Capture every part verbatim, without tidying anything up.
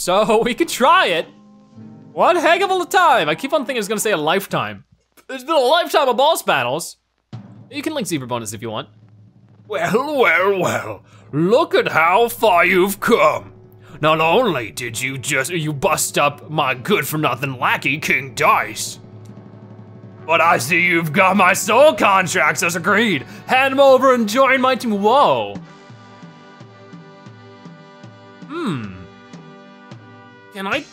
so we could try it. One heck of a time. I keep on thinking I was gonna say a lifetime. There's been a lifetime of boss battles. You can link Zebra Bonus if you want. Well, well, well. Look at how far you've come. Not only did you just, you bust up my good for nothing lackey, King Dice, but I see you've got my soul contracts as agreed. Hand them over and join my team. Whoa. Hmm. Can I?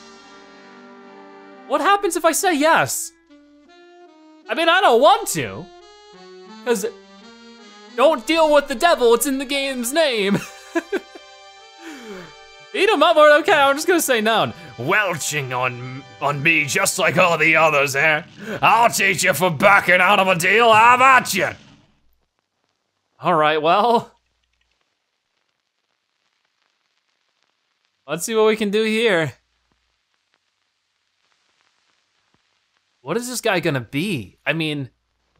What happens if I say yes? I mean, I don't want to. Cause don't deal with the devil, it's in the game's name. Beat him up, okay, I'm just gonna say no. Welching on on me just like all the others, eh? I'll teach you for backing out of a deal, how about you? All right, well. Let's see what we can do here. What is this guy gonna be? I mean,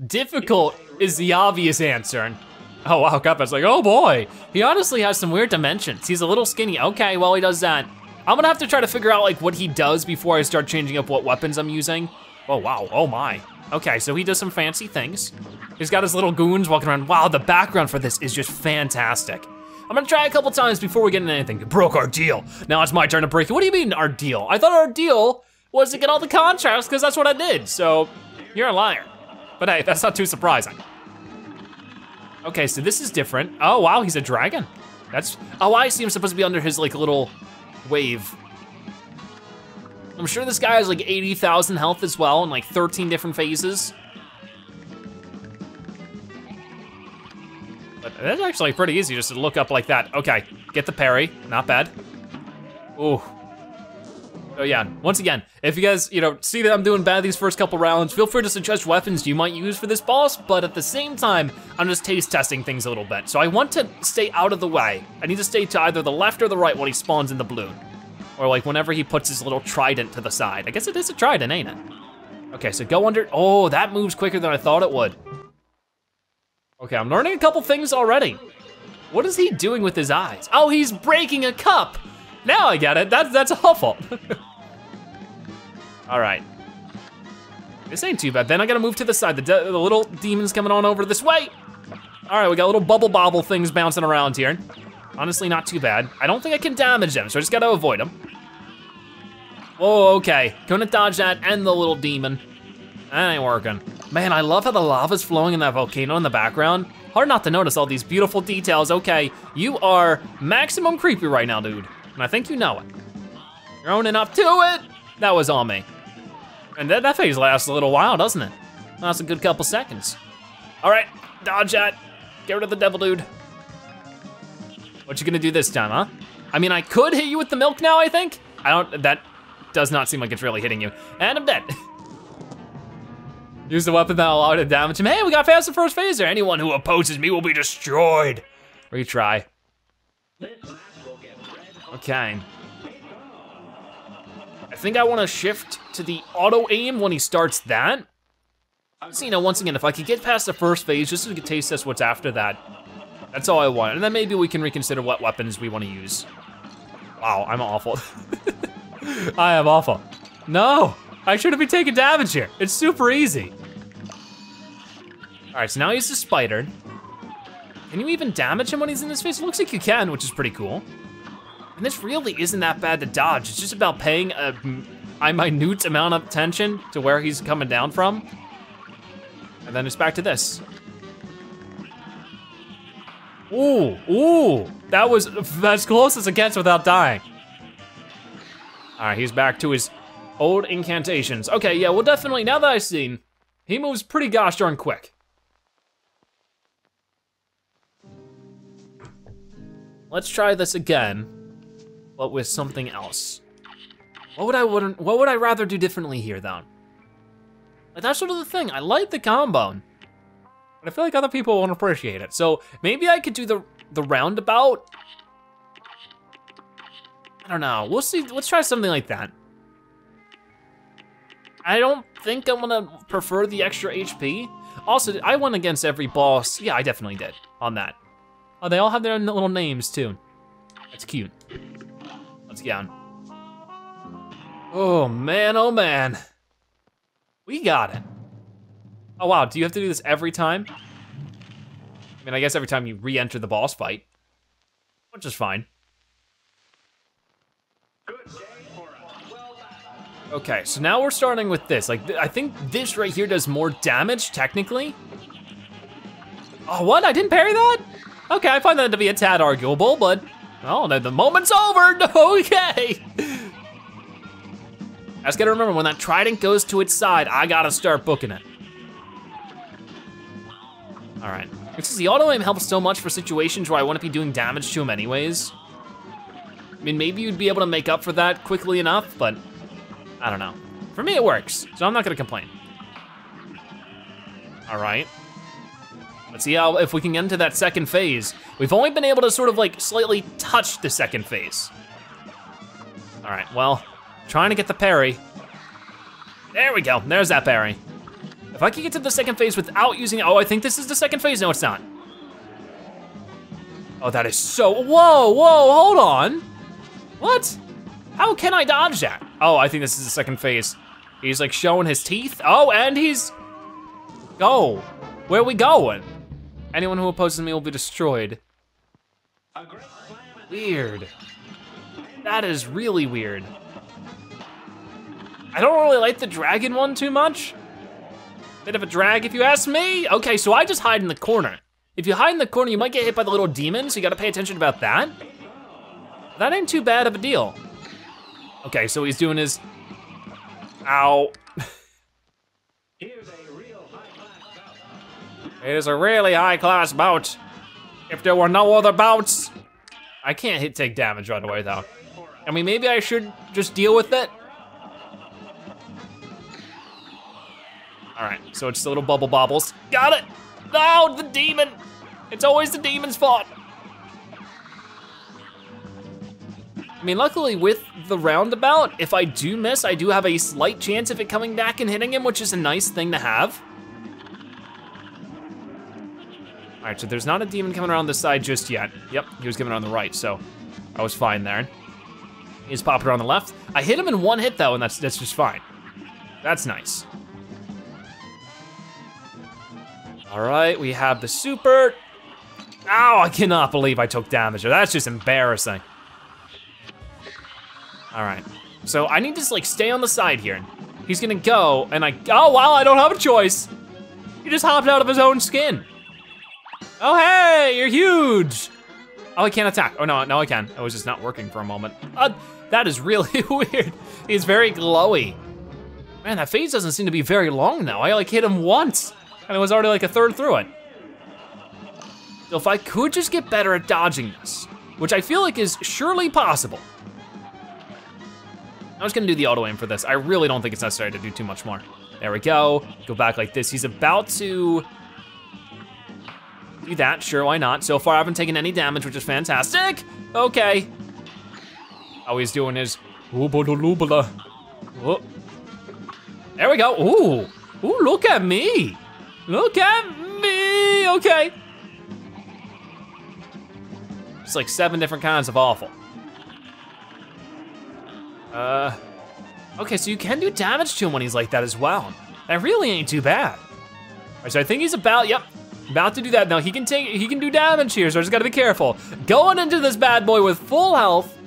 difficult is the obvious answer. And, oh wow, Cuphead's like, oh boy. He honestly has some weird dimensions. He's a little skinny. Okay, well he does that. I'm gonna have to try to figure out like what he does before I start changing up what weapons I'm using. Oh wow, oh my. Okay, so he does some fancy things. He's got his little goons walking around. Wow, the background for this is just fantastic. I'm gonna try a couple times before we get into anything. You broke our deal. Now it's my turn to break it. What do you mean our deal? I thought our deal was to get all the contracts because that's what I did, so you're a liar. But hey, that's not too surprising. Okay, so this is different. Oh wow, he's a dragon. That's, oh I see him supposed to be under his like little wave. I'm sure this guy has like eighty thousand health as well and like thirteen different phases. But that's actually pretty easy just to look up like that. Okay, get the parry, not bad. Ooh. Oh yeah, once again, if you guys, you know, see that I'm doing bad these first couple rounds, feel free to suggest weapons you might use for this boss, but at the same time, I'm just taste testing things a little bit. So I want to stay out of the way. I need to stay to either the left or the right when he spawns in the balloon. Or like whenever he puts his little trident to the side. I guess it is a trident, ain't it? Okay, so go under, oh, that moves quicker than I thought it would. Okay, I'm learning a couple things already. What is he doing with his eyes? Oh, he's breaking a cup. Now I get it, that's, that's all fault. All right, this ain't too bad. Then I gotta move to the side. The, de the little demon's coming on over this way. All right, we got little bubble bobble things bouncing around here. Honestly, not too bad. I don't think I can damage them, so I just gotta avoid them. Whoa, okay, gonna dodge that and the little demon. That ain't working. Man, I love how the lava's flowing in that volcano in the background. Hard not to notice all these beautiful details. Okay, you are maximum creepy right now, dude. And I think you know it. You're owning up to it. That was all me. And that, that phase lasts a little while, doesn't it? That's a good couple seconds. All right, dodge that. Get rid of the devil, dude. What you gonna do this time, huh? I mean, I could hit you with the milk now, I think. I don't, that does not seem like it's really hitting you. And I'm dead. Use the weapon that allowed to damage him. Hey, we got past the first phase there. Anyone who opposes me will be destroyed. Retry. Okay. I think I wanna shift to the auto aim when he starts that. So, you know, once again, if I could get past the first phase, just so we could taste test what's after that, that's all I want. And then maybe we can reconsider what weapons we wanna use. Wow, I'm awful. I am awful. No, I shouldn't be taking damage here. It's super easy. All right, so now he's the spider. Can you even damage him when he's in this phase? It looks like you can, which is pretty cool. And this really isn't that bad to dodge. It's just about paying a, a minute amount of attention to where he's coming down from. And then it's back to this. Ooh, ooh, that was as close as it gets without dying. All right, he's back to his old incantations. Okay, yeah, well definitely, now that I've seen, he moves pretty gosh darn quick. Let's try this again. But with something else. What would I wouldn't? What would I rather do differently here, though? Like that's sort of the thing. I like the combo, but I feel like other people won't appreciate it. So maybe I could do the the roundabout. I don't know. We'll see. Let's try something like that. I don't think I'm gonna prefer the extra H P. Also, I won against every boss. Yeah, I definitely did on that. Oh, they all have their own little names too. That's cute. Down. Oh man, oh man. We got it. Oh wow, do you have to do this every time? I mean, I guess every time you re-enter the boss fight, which is fine. Okay, so now we're starting with this. Like, th I think this right here does more damage, technically. Oh, what? I didn't parry that? Okay, I find that to be a tad arguable, but oh no, the moment's over. Okay. I just gotta remember, when that trident goes to its side, I gotta start booking it. All right. Because the auto aim helps so much for situations where I wouldn't be doing damage to him anyways. I mean, maybe you'd be able to make up for that quickly enough, but I don't know. For me, it works, so I'm not gonna complain. All right. Let's see how, if we can get into that second phase. We've only been able to sort of like slightly touch the second phase. All right, well, trying to get the parry. There we go, there's that parry. If I can get to the second phase without using, oh, I think this is the second phase, no, it's not. Oh, that is so, whoa, whoa, hold on. What? How can I dodge that? Oh, I think this is the second phase. He's like showing his teeth. Oh, and he's, oh, where are we going? Anyone who opposes me will be destroyed. Weird. That is really weird. I don't really like the dragon one too much. Bit of a drag if you ask me. Okay, so I just hide in the corner. If you hide in the corner, you might get hit by the little demon, so you gotta pay attention about that. That ain't too bad of a deal. Okay, so he's doing his, ow. It is a really high-class bout. If there were no other bouts. I can't hit take damage right away though. I mean, maybe I should just deal with it. All right, so it's the little bubble bobbles. Got it! No, the demon! It's always the demon's fault. I mean, luckily with the roundabout, if I do miss, I do have a slight chance of it coming back and hitting him, which is a nice thing to have. All right, so there's not a demon coming around this side just yet. Yep, he was coming around the right, so I was fine there. He's popping around the left. I hit him in one hit though, and that's that's just fine. That's nice. All right, we have the super. Ow, I cannot believe I took damage. That's just embarrassing. All right, so I need to just like stay on the side here. He's gonna go, and I, oh wow, I don't have a choice. He just hopped out of his own skin. Oh hey, you're huge. Oh, I can't attack. Oh no, no I can. It was just not working for a moment. Uh, that is really weird. He's very glowy. Man, that phase doesn't seem to be very long though. I like hit him once, and it was already like a third through it. So if I could just get better at dodging this, which I feel like is surely possible. I'm just gonna do the auto aim for this. I really don't think it's necessary to do too much more. There we go, go back like this. He's about to do that, sure, why not? So far I haven't taken any damage, which is fantastic. Okay. Oh, he's doing his, oh, there we go, ooh. Ooh, look at me. Look at me, okay. It's like seven different kinds of awful. Uh, okay, so you can do damage to him when he's like that as well. That really ain't too bad. All right, so I think he's about, yep, about to do that. Now he can take, he can do damage here, so I just gotta be careful. Going into this bad boy with full health.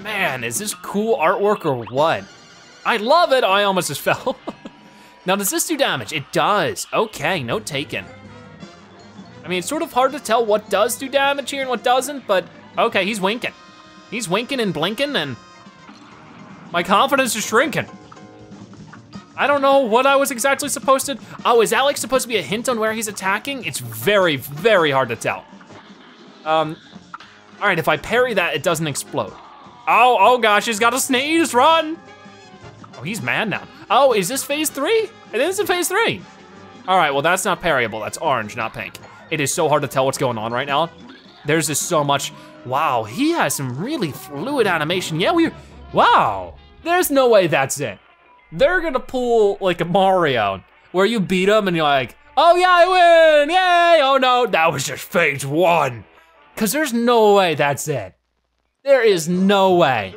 Man, is this cool artwork or what? I love it, I almost just fell. Now does this do damage? It does, okay, note taken. I mean, it's sort of hard to tell what does do damage here and what doesn't, but okay, he's winking. He's winking and blinking, and my confidence is shrinking. I don't know what I was exactly supposed to, oh, is that like supposed to be a hint on where he's attacking? It's very, very hard to tell. Um, all right, if I parry that, it doesn't explode. Oh, oh gosh, he's got a sneeze, run. Oh, he's mad now. Oh, is this phase three? It is in phase three. All right, well, that's not parryable, that's orange, not pink. It is so hard to tell what's going on right now. There's just so much, wow, he has some really fluid animation. Yeah, we're, wow. There's no way that's it. They're gonna pull like a Mario, where you beat them and you're like, oh yeah, I win, yay! Oh no, that was just phase one. Cause there's no way that's it. There is no way.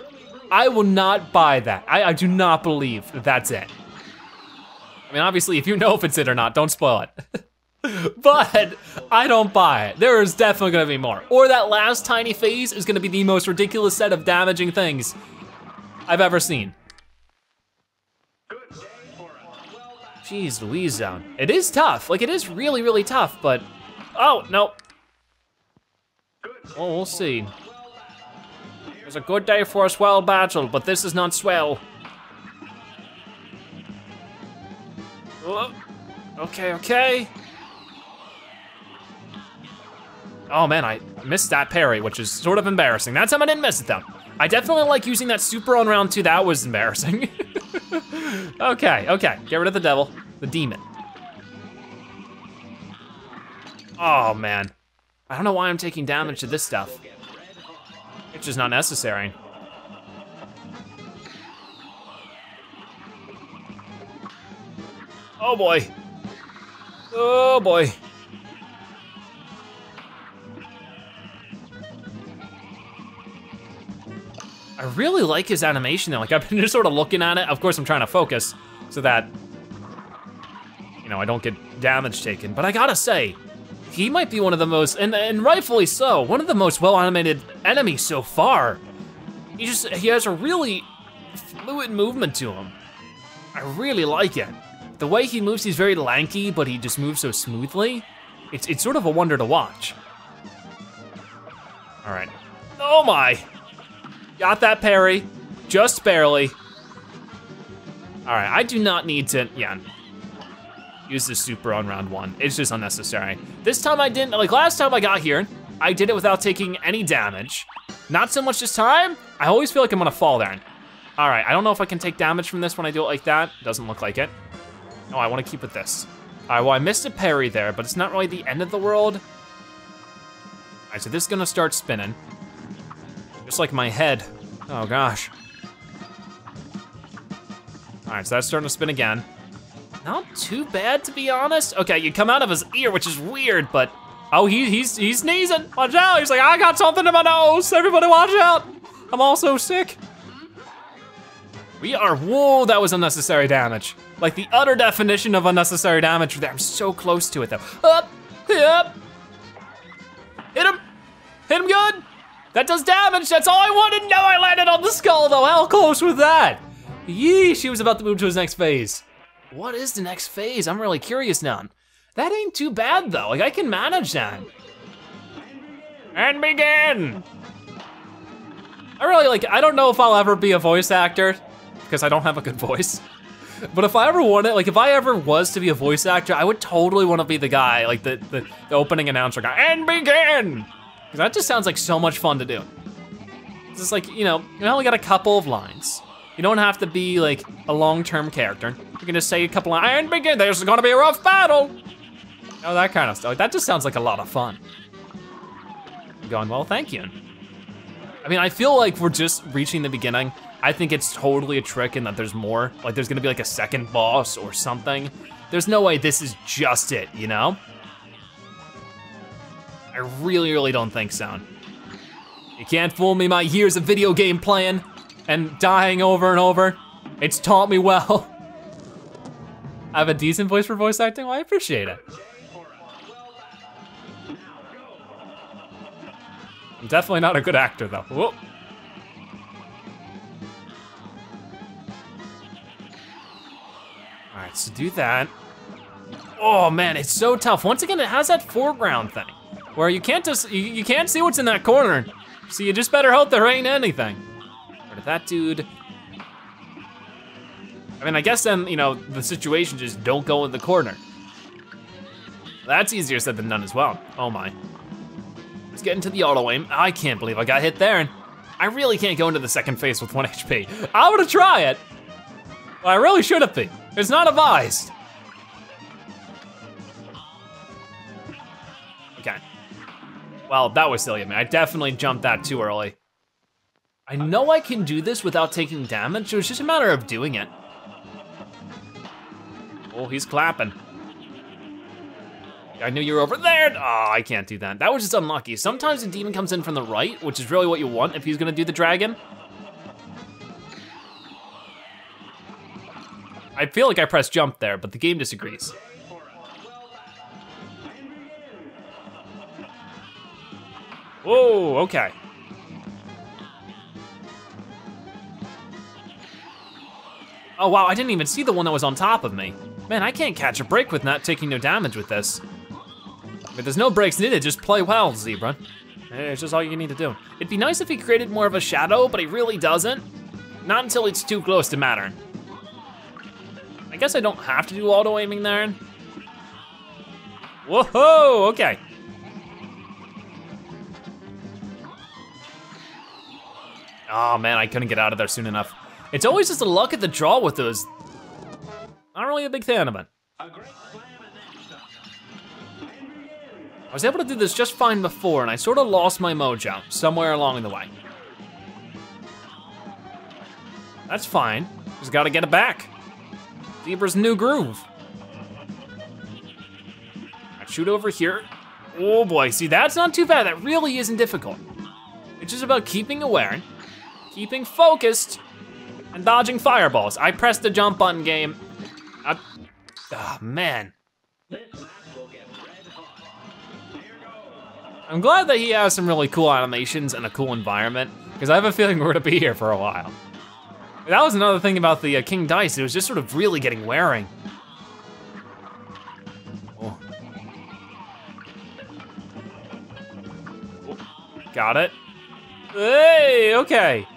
I will not buy that. I, I do not believe that that's it. I mean, obviously, if you know if it's it or not, don't spoil it. But I don't buy it. There is definitely gonna be more. Or that last tiny phase is gonna be the most ridiculous set of damaging things I've ever seen. Jeez Louise zone. It is tough. Like, it is really, really tough, but... Oh, no. Well, we'll see. It was a good day for a swell battle, but this is not swell. Whoa. Okay, okay. Oh man, I missed that parry, which is sort of embarrassing. That time I didn't miss it though. I definitely like using that super on round two. That was embarrassing. Okay, okay, get rid of the devil, the demon. Oh man, I don't know why I'm taking damage to this stuff. It's just not necessary. Oh boy, oh boy. I really like his animation though. Like, I've been just sort of looking at it. Of course, I'm trying to focus so that, you know, I don't get damage taken. But I gotta say, he might be one of the most, and, and rightfully so, one of the most well-animated enemies so far. He just, he has a really fluid movement to him. I really like it. The way he moves, he's very lanky, but he just moves so smoothly. It's, it's sort of a wonder to watch. All right, oh my. Got that parry, just barely. All right, I do not need to, yeah, use the super on round one. It's just unnecessary. This time I didn't, like last time I got here, I did it without taking any damage. Not so much this time. I always feel like I'm gonna fall there. All right, I don't know if I can take damage from this when I do it like that. Doesn't look like it. No, I wanna keep with this. All right, well I missed a parry there, but it's not really the end of the world. All right, so this is gonna start spinning. Just like my head. Oh gosh. All right, so that's starting to spin again. Not too bad, to be honest. Okay, you come out of his ear, which is weird, but oh, he, he's he's sneezing. Watch out! He's like, I got something in my nose. Everybody, watch out! I'm also sick. We are. Whoa, that was unnecessary damage. Like the utter definition of unnecessary damage. There, I'm so close to it though. Up, up. Hit him! Hit him good! That does damage, that's all I wanted. No, I landed on the skull though, how close was that? Yee, she was about to move to his next phase. What is the next phase? I'm really curious now. That ain't too bad though, like I can manage that. And begin. I really like, I don't know if I'll ever be a voice actor because I don't have a good voice. But if I ever wanted, like if I ever was to be a voice actor, I would totally want to be the guy, like the, the, the opening announcer guy, and begin. That just sounds like so much fun to do. It's just like, you know, you only got a couple of lines. You don't have to be like a long-term character. You can just say a couple lines, and begin, there's gonna be a rough battle. Oh, that kind of stuff. That just sounds like a lot of fun. I'm going, well, thank you. I mean, I feel like we're just reaching the beginning. I think it's totally a trick and that there's more. Like there's gonna be like a second boss or something. There's no way this is just it, you know? I really, really don't think so. You can't fool me, my years of video game playing and dying over and over. It's taught me well. I have a decent voice for voice acting, well, I appreciate it. I'm definitely not a good actor though. Whoa. All right, so do that. Oh man, it's so tough. Once again, it has that foreground thing. Where you can't just, you, you can't see what's in that corner. So you just better hope there ain't anything. Or did that dude? I mean, I guess then, you know, the situation just don't go in the corner. That's easier said than done as well. Oh my. Let's get into the auto aim. I can't believe I got hit there. And I really can't go into the second phase with one H P. I would've tried it. Well, I really should've been. It's not advised. Well, that was silly of me. I definitely jumped that too early. I know I can do this without taking damage, so it's just a matter of doing it. Oh, he's clapping. I knew you were over there. Oh, I can't do that. That was just unlucky. Sometimes the demon comes in from the right, which is really what you want if he's gonna do the dragon. I feel like I pressed jump there, but the game disagrees. Whoa, okay. Oh wow, I didn't even see the one that was on top of me. Man, I can't catch a break with not taking no damage with this. But there's no breaks needed, just play well, Zebra. It's just all you need to do. It'd be nice if he created more of a shadow, but he really doesn't. Not until it's too close to matter. I guess I don't have to do auto aiming there. Whoa, okay. Oh man, I couldn't get out of there soon enough. It's always just a luck at the draw with those. Not really a big fan of it. I was able to do this just fine before, and I sort of lost my mojo somewhere along the way. That's fine, just gotta get it back. Zebra's new groove. I shoot over here. Oh boy, see that's not too bad, that really isn't difficult. It's just about keeping aware, keeping focused, and dodging fireballs. I pressed the jump button, game. I, oh, man. I'm glad that he has some really cool animations and a cool environment, because I have a feeling we're gonna be here for a while. That was another thing about the uh, King Dice, it was just sort of really getting wearing. Oh. Oh. Got it. Hey, okay.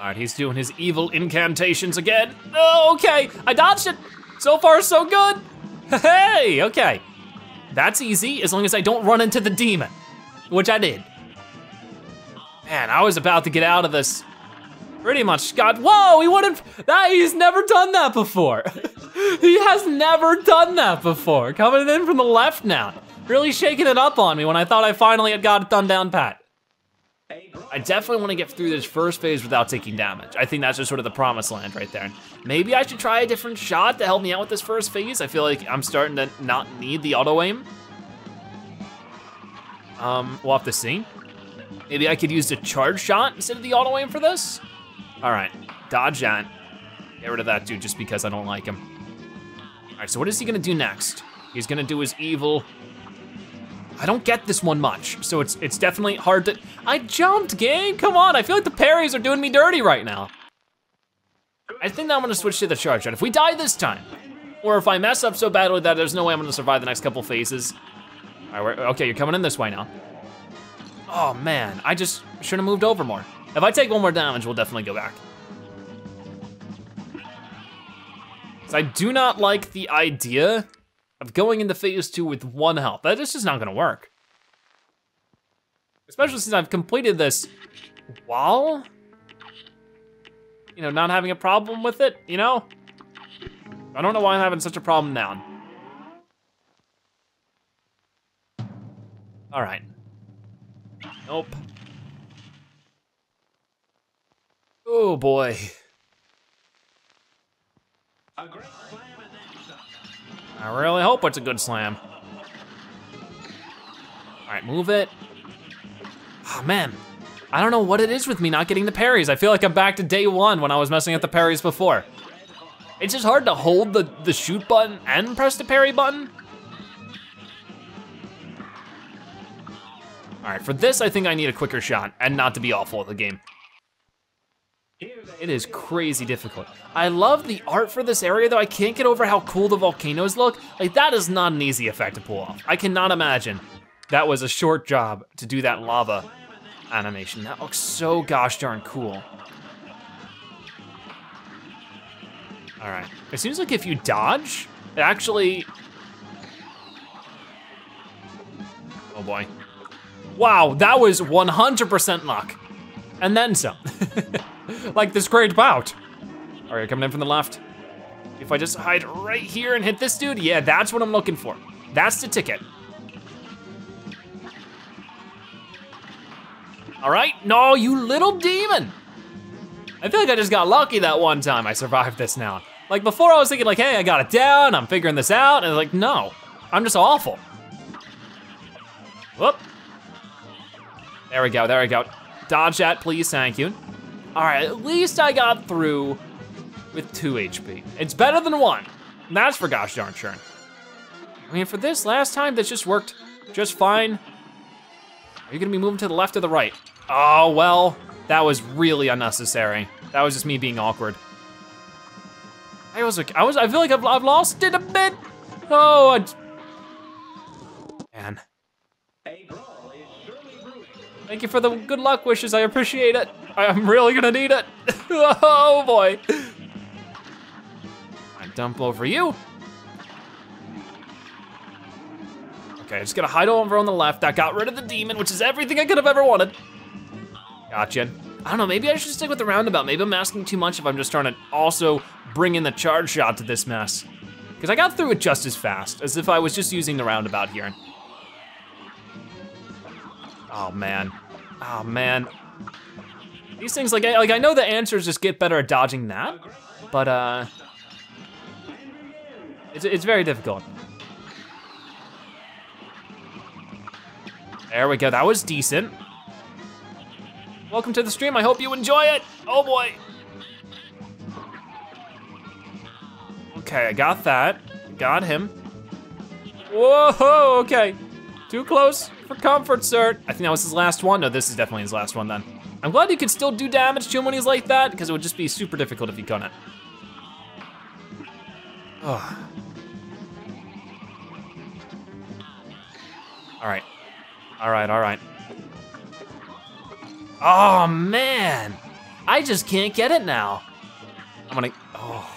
All right, he's doing his evil incantations again. Oh, okay, I dodged it. So far, so good. Hey, okay. That's easy, as long as I don't run into the demon, which I did. Man, I was about to get out of this pretty much Scott. Whoa, he wouldn't, that, he's never done that before. He has never done that before. Coming in from the left now. Really shaking it up on me when I thought I finally had got it done down pat. I definitely wanna get through this first phase without taking damage. I think that's just sort of the promised land right there. Maybe I should try a different shot to help me out with this first phase. I feel like I'm starting to not need the auto aim. Um, we'll have to see. Maybe I could use the charge shot instead of the auto aim for this. All right, dodge that. Get rid of that dude just because I don't like him. All right, so what is he gonna do next? He's gonna do his evil. I don't get this one much, so it's it's definitely hard to, I jumped, gang, come on, I feel like the parries are doing me dirty right now. I think that I'm gonna switch to the charge shot. If we die this time, or if I mess up so badly that there's no way I'm gonna survive the next couple phases. All right, okay, you're coming in this way now. Oh man, I just should have moved over more. If I take one more damage, we'll definitely go back. So I do not like the idea of going into phase two with one health. That is just not gonna work. Especially since I've completed this while, you know, not having a problem with it, you know? I don't know why I'm having such a problem now. All right. Nope. Oh boy. A great plan. I really hope it's a good slam. All right, move it. Oh man, I don't know what it is with me not getting the parries. I feel like I'm back to day one when I was messing up the parries before. It's just hard to hold the, the shoot button and press the parry button. All right, for this, I think I need a quicker shot and not to be awful at the game. It is crazy difficult. I love the art for this area though. I can't get over how cool the volcanoes look. Like that is not an easy effect to pull off. I cannot imagine that was a short job to do that lava animation. That looks so gosh darn cool. All right, it seems like if you dodge, it actually, oh boy. Wow, that was one hundred percent luck. And then some. Like this great bout. All right, coming in from the left. If I just hide right here and hit this dude, yeah, that's what I'm looking for. That's the ticket. All right, no, you little demon. I feel like I just got lucky that one time I survived this now. Like before I was thinking like, hey, I got it down, I'm figuring this out, and like, no, I'm just awful. Whoop. There we go, there we go. Dodge that, please, thank you. All right, at least I got through with two H P. It's better than one. And that's for gosh darn sure. I mean, for this last time, this just worked just fine. Are you gonna be moving to the left or the right? Oh, well, that was really unnecessary. That was just me being awkward. I was, I was, I feel like I've, I've lost it a bit. Oh, I, man. Thank you for the good luck wishes, I appreciate it. I'm really gonna need it. Oh boy. I dump over you. Okay, I'm just gonna hide over on the left. I got rid of the demon, which is everything I could have ever wanted. Gotcha. I don't know, maybe I should stick with the roundabout. Maybe I'm asking too much if I'm just trying to also bring in the charge shot to this mess. Because I got through it just as fast as if I was just using the roundabout here. Oh man, oh man. These things, like I, like I know the answers just get better at dodging that, but uh, it's, it's very difficult. There we go, that was decent. Welcome to the stream, I hope you enjoy it. Oh boy. Okay, I got that, got him. Whoa, okay, too close. For comfort, sir. I think that was his last one. No, this is definitely his last one then. I'm glad you can still do damage to him when he's like that, because it would just be super difficult if you couldn't. Oh. All right, all right, all right. Oh man, I just can't get it now. I'm gonna, oh.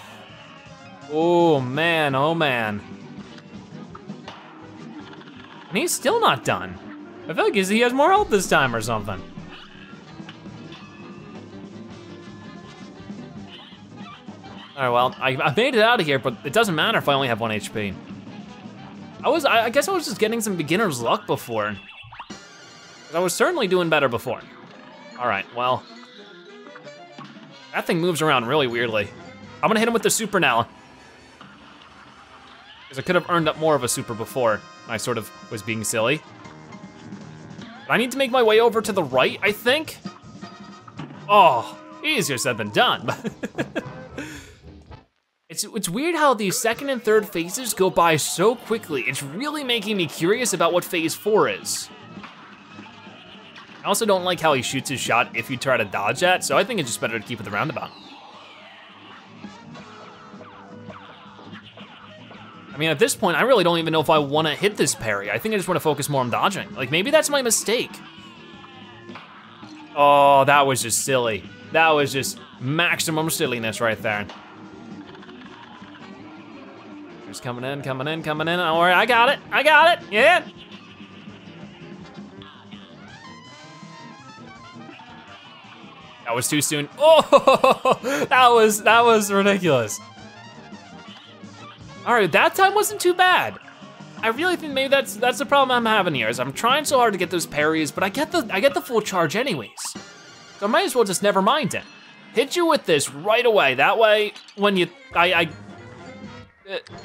Oh man, oh man. And he's still not done. I feel like he has more health this time or something. All right, well, I, I made it out of here, but it doesn't matter if I only have one H P. I was, I, I guess I was just getting some beginner's luck before. I was certainly doing better before. All right, well, that thing moves around really weirdly. I'm gonna hit him with the super now. Because I could have earned up more of a super before. I sort of was being silly. But I need to make my way over to the right, I think. Oh, easier said than done. it's, it's weird how these second and third phases go by so quickly. It's really making me curious about what phase four is. I also don't like how he shoots his shot if you try to dodge that, so I think it's just better to keep it the roundabout. I mean, at this point, I really don't even know if I wanna hit this parry. I think I just wanna focus more on dodging. Like, maybe that's my mistake. Oh, that was just silly. That was just maximum silliness right there. Just coming in, coming in, coming in. All right, I got it, I got it, yeah. That was too soon. Oh, that was, that was ridiculous. All right, that time wasn't too bad. I really think maybe that's that's the problem I'm having here, is I'm trying so hard to get those parries, but I get the I get the full charge anyways. So I might as well just never mind it. Hit you with this right away. That way, when you, I, I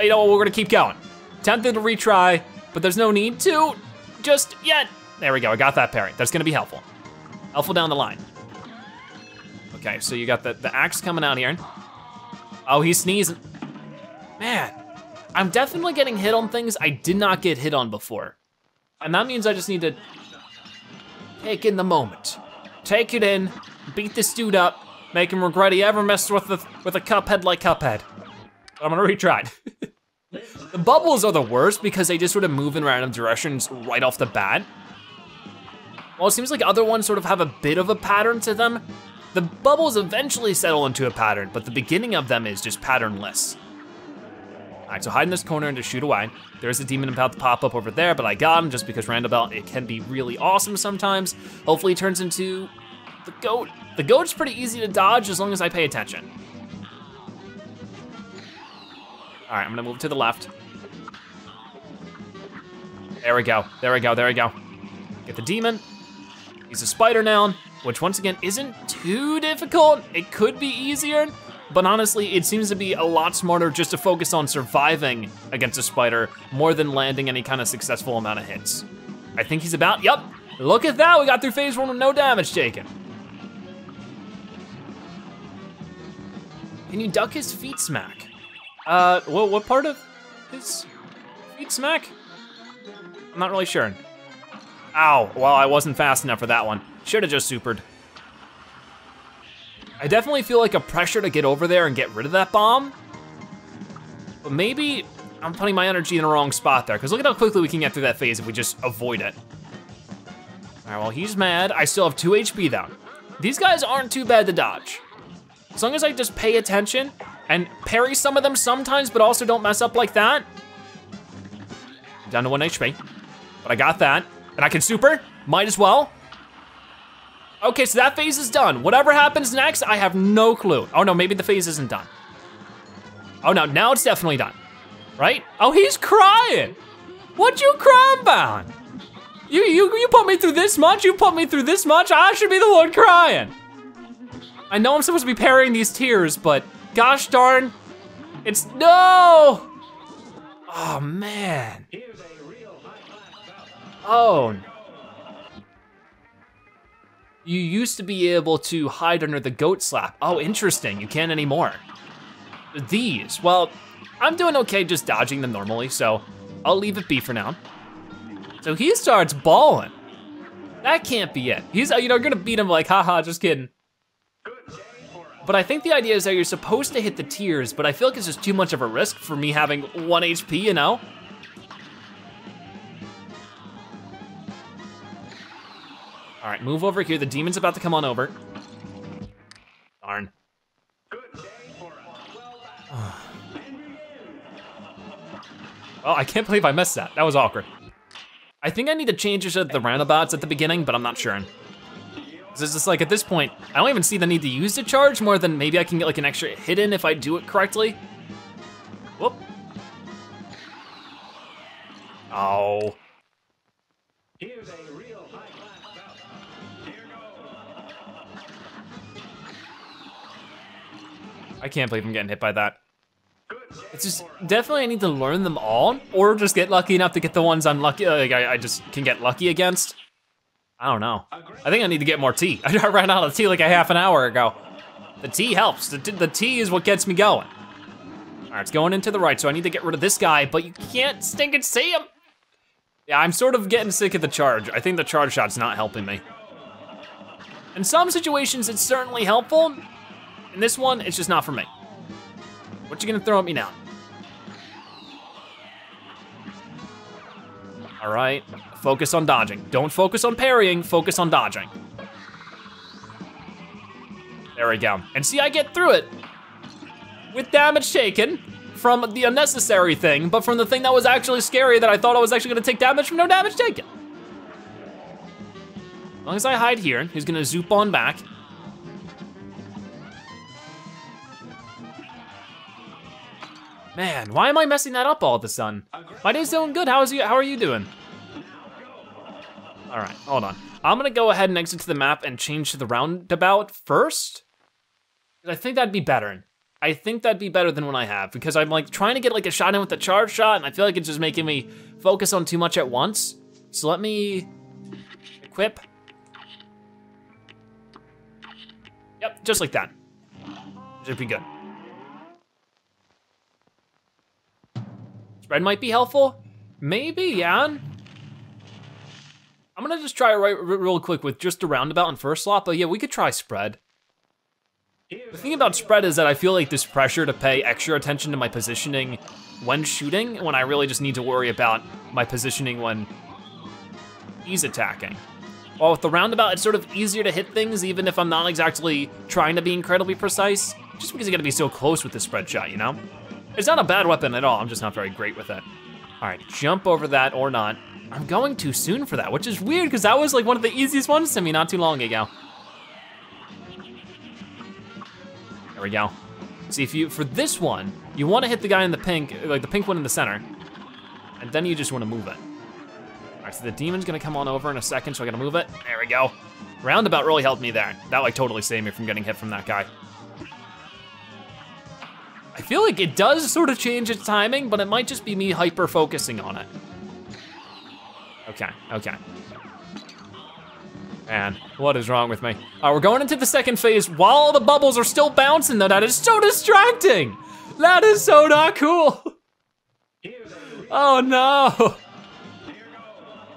you know, we're gonna keep going. Tempted to retry, but there's no need to just yet. There we go, I got that parry. That's gonna be helpful. Helpful down the line. Okay, so you got the, the axe coming out here. Oh, he's sneezing. Man. I'm definitely getting hit on things I did not get hit on before. And that means I just need to take in the moment. Take it in, beat this dude up, make him regret he ever messed with the, with a Cuphead like Cuphead. I'm gonna retry it. The bubbles are the worst because they just sort of move in random directions right off the bat. While it seems like other ones sort of have a bit of a pattern to them, the bubbles eventually settle into a pattern, but the beginning of them is just patternless. All right, so hide in this corner and just shoot away. There's a demon about to pop up over there, but I got him just because roundabout, it can be really awesome sometimes. Hopefully it turns into the goat. The goat's pretty easy to dodge as long as I pay attention. All right, I'm gonna move to the left. There we go, there we go, there we go. Get the demon. He's a spider now, which once again isn't too difficult. It could be easier. But honestly, it seems to be a lot smarter just to focus on surviving against a spider more than landing any kind of successful amount of hits. I think he's about, yep. Look at that, we got through phase one with no damage taken. Can you duck his feet smack? Uh, well, what part of his feet smack? I'm not really sure. Ow, well, I wasn't fast enough for that one. Should have just supered. I definitely feel like a pressure to get over there and get rid of that bomb. But maybe I'm putting my energy in the wrong spot there, because look at how quickly we can get through that phase if we just avoid it. All right, well, he's mad. I still have two H P though. These guys aren't too bad to dodge. As long as I just pay attention and parry some of them sometimes, but also don't mess up like that. Down to one H P, but I got that. And I can super, might as well. Okay, so that phase is done. Whatever happens next, I have no clue. Oh no, maybe the phase isn't done. Oh no, now it's definitely done, right? Oh, he's crying. What you crying about? You, you, you put me through this much, you put me through this much, I should be the one crying. I know I'm supposed to be parrying these tears, but gosh darn, it's, no! Oh man. Oh. You used to be able to hide under the goat slap. Oh, interesting, you can't anymore. These, well, I'm doing okay just dodging them normally, so I'll leave it be for now. So he starts bawling. That can't be it. He's, you know, you're gonna beat him like, haha, just kidding. But I think the idea is that you're supposed to hit the tears, but I feel like it's just too much of a risk for me having one H P, you know? All right, move over here. The demon's about to come on over. Darn. Well, I can't believe I missed that. That was awkward. I think I need to change this at the roundabouts at the beginning, but I'm not sure. Cause it's just like, at this point, I don't even see the need to use the charge more than maybe I can get like an extra hit in if I do it correctly. Whoop. Oh. Here's a real high class bout. Here goes. I can't believe I'm getting hit by that. It's just, definitely I need to learn them all, or just get lucky enough to get the ones I'm lucky, like I, I just can get lucky against. I don't know. I think I need to get more tea. I ran out of tea like a half an hour ago. The tea helps, the, the tea is what gets me going. All right, it's going into the right, so I need to get rid of this guy, but you can't stink and see him. Yeah, I'm sort of getting sick of the charge. I think the charge shot's not helping me. In some situations, it's certainly helpful. In this one, it's just not for me. What you gonna throw at me now? All right, focus on dodging. Don't focus on parrying, focus on dodging. There we go. And see, I get through it with damage taken from the unnecessary thing, but from the thing that was actually scary that I thought I was actually gonna take damage from, no damage taken. As long as I hide here, he's gonna zoop on back. Man, why am I messing that up all of a sudden? My day's doing good, how, is you, how are you doing? All right, hold on. I'm gonna go ahead and exit to the map and change to the roundabout first. I think that'd be better. I think that'd be better than what I have because I'm like trying to get like a shot in with the charge shot and I feel like it's just making me focus on too much at once. So let me equip. Yep, just like that. Should be good. Red might be helpful, maybe, yeah. I'm gonna just try it right, real quick with just a roundabout and first slot, but yeah, we could try spread. The thing about spread is that I feel like this pressure to pay extra attention to my positioning when shooting, when I really just need to worry about my positioning when he's attacking. While with the roundabout, it's sort of easier to hit things even if I'm not exactly trying to be incredibly precise, just because you gotta be so close with the spread shot, you know? It's not a bad weapon at all, I'm just not very great with it. All right, jump over that or not. I'm going too soon for that, which is weird because that was like one of the easiest ones to me not too long ago. There we go. See, if you, for this one, you wanna hit the guy in the pink, like the pink one in the center, and then you just wanna move it. All right, so the demon's gonna come on over in a second, so I gotta move it. There we go. Roundabout really helped me there. That like totally saved me from getting hit from that guy. I feel like it does sort of change its timing, but it might just be me hyper-focusing on it. Okay, okay. Man, what is wrong with me? All right, we're going into the second phase while the bubbles are still bouncing though. That is so distracting. That is so not cool. Oh no.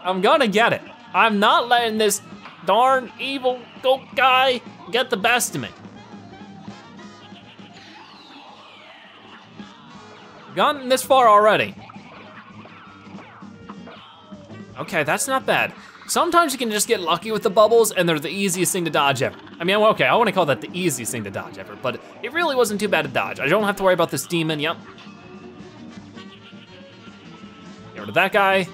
I'm gonna get it. I'm not letting this darn evil goat guy get the best of me. Gotten this far already. Okay, that's not bad. Sometimes you can just get lucky with the bubbles and they're the easiest thing to dodge ever. I mean, okay, I wanna call that the easiest thing to dodge ever, but it really wasn't too bad to dodge. I don't have to worry about this demon, yep. Get rid of that guy.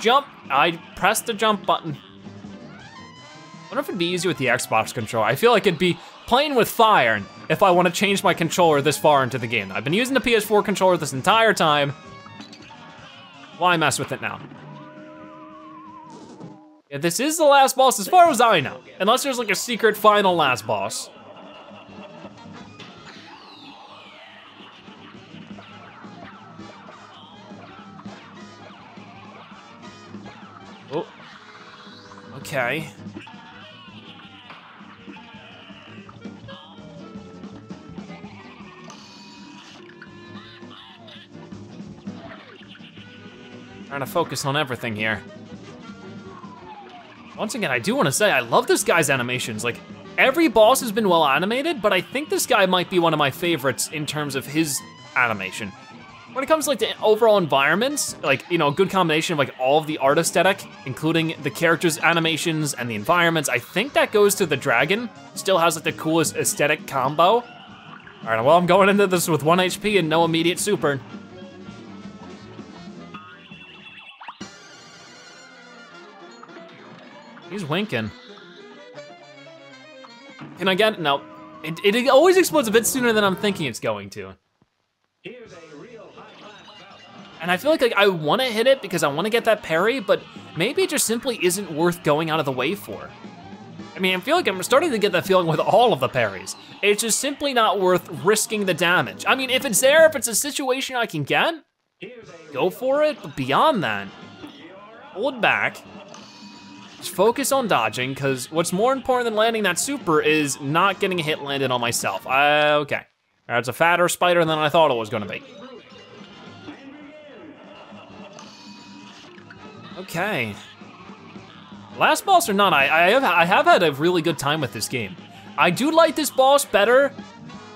Jump, I pressed the jump button. I wonder if it'd be easier with the Xbox controller. I feel like it'd be playing with fire if I wanna change my controller this far into the game. I've been using the P S four controller this entire time. Why mess with it now? Yeah, this is the last boss as far as I know. Unless there's like a secret final last boss. Oh, okay. Trying to focus on everything here. Once again, I do want to say, I love this guy's animations. Like, every boss has been well animated, but I think this guy might be one of my favorites in terms of his animation. When it comes to like the overall environments, like, you know, a good combination of like all of the art aesthetic, including the characters' animations and the environments, I think that goes to the dragon. Still has like the coolest aesthetic combo. All right, well, I'm going into this with one H P and no immediate super. He's winking. Can I get it? No. It, it always explodes a bit sooner than I'm thinking it's going to. And I feel like, like I wanna hit it because I wanna get that parry, but maybe it just simply isn't worth going out of the way for. I mean, I feel like I'm starting to get that feeling with all of the parries. It's just simply not worth risking the damage. I mean, if it's there, if it's a situation I can get, go for it, but beyond that, hold back. Just focus on dodging, because what's more important than landing that super is not getting a hit landed on myself. Uh, okay, that's a fatter spider than I thought it was gonna be. Okay. Last boss or not, I, I, have, I have had a really good time with this game. I do like this boss better